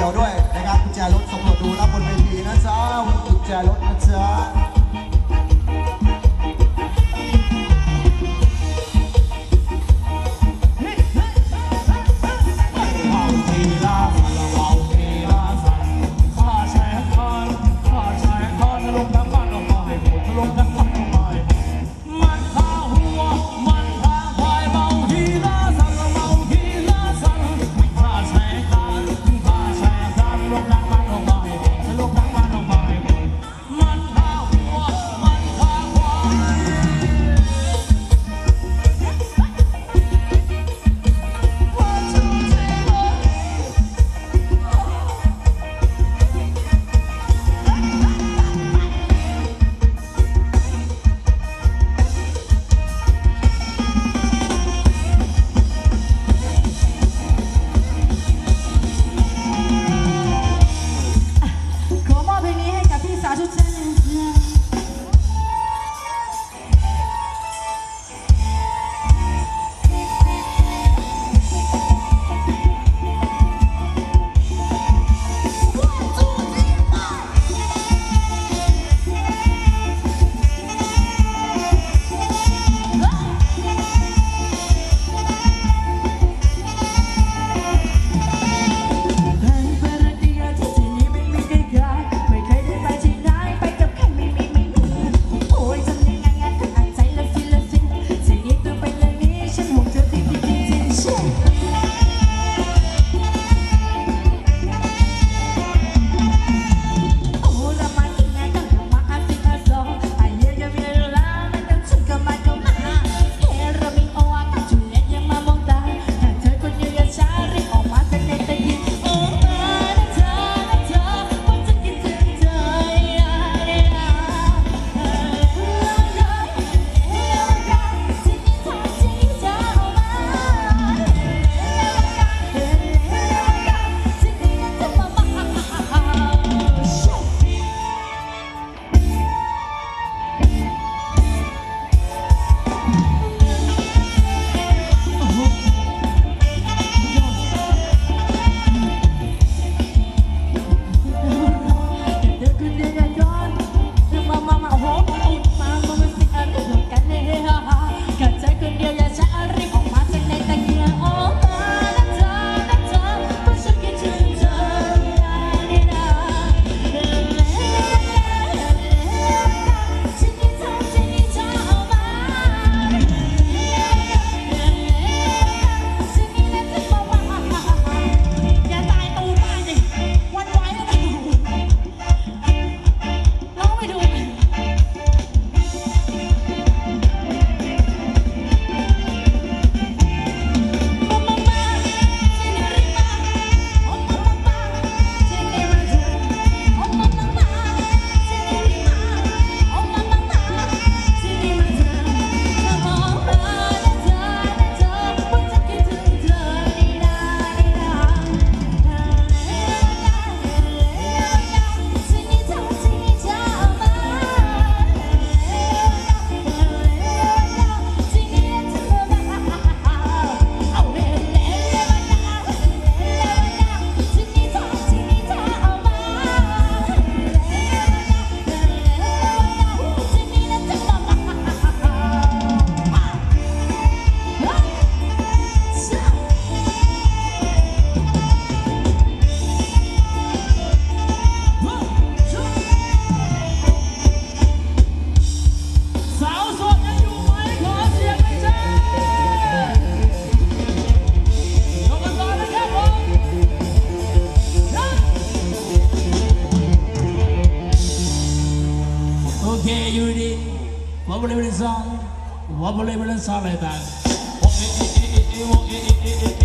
ขียวด้วยนะครับกุญแจรถสำรวจดูรับบนเวทีนะจ๊ะกุญแจรถนะจ๊ะWhat will they be inside like that?